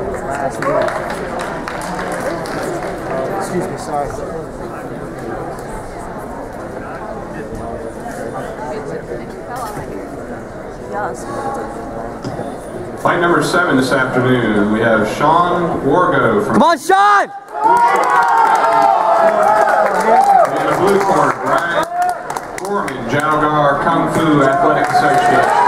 Excuse me, sorry. Fight number 7 this afternoon, we have Sean Wargo from... Come on, Sean! In the blue corner, Bray Simpson, Jalgar Kung Fu Athletic Association.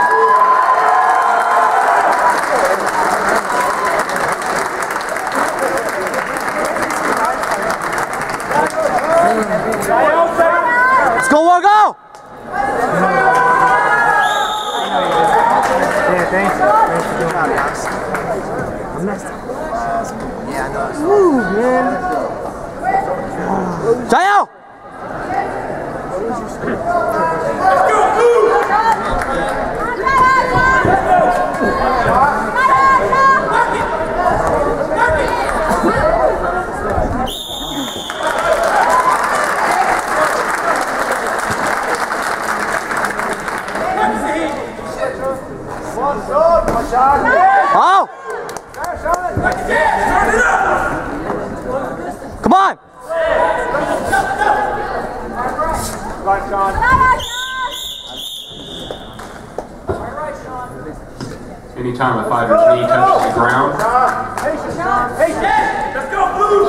Anytime a fighter's knee touches the ground,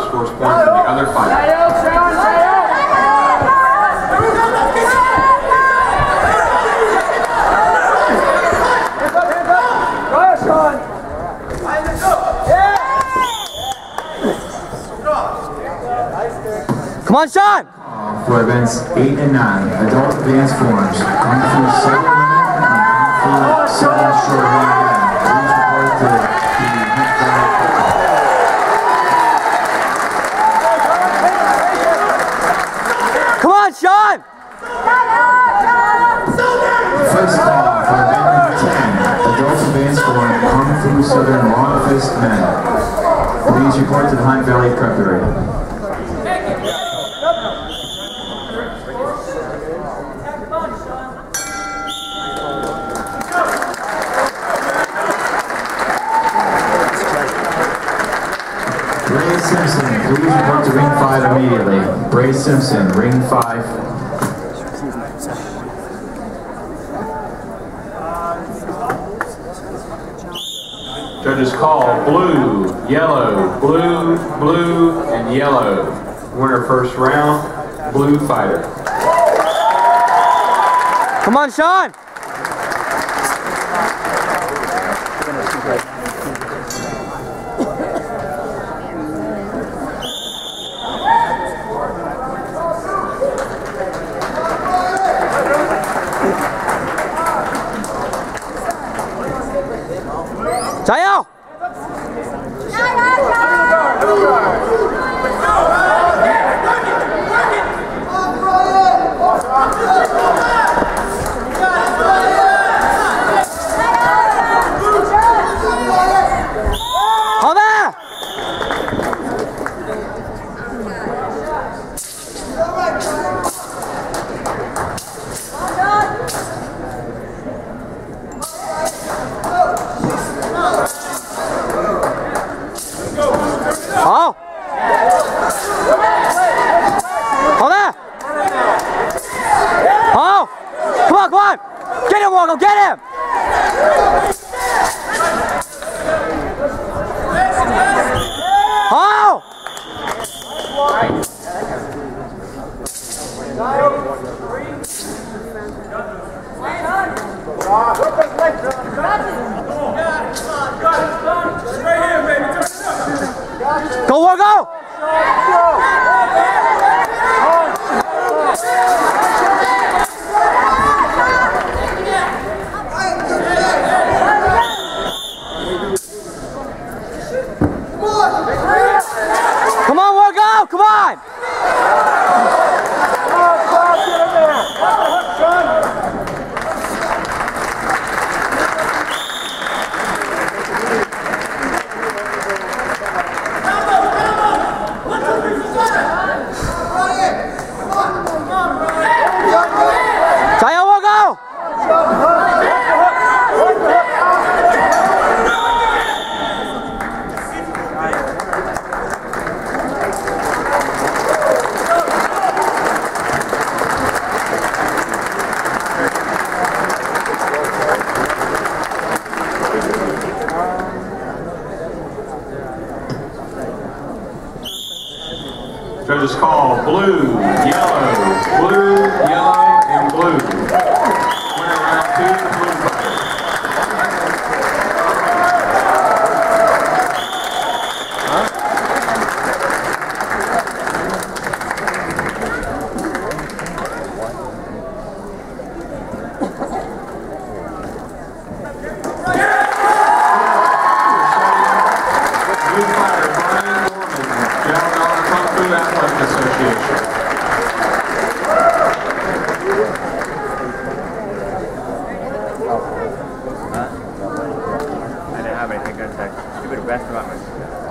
scores points for the other fighter. Come on, Sean! For events 8 and 9, adult dance forms, Kung Fu Set Women and Kung Fu Southern Shore Women. These report to the Heat Guard. Come on, Sean! First call for event 10, adult dance form, Kung Fu Southern Long Fist Men. Please report to the Hunt Valley Cutlery. Bray Simpson, please report to ring 5 immediately. Bray Simpson, ring 5. Judges call blue, yellow, blue, blue, and yellow. Winner first round, blue fighter. Come on, Sean! Judges call blue, yellow, and blue. Winner round two, blue color. I didn't have anything good to say. Stupid restaurant.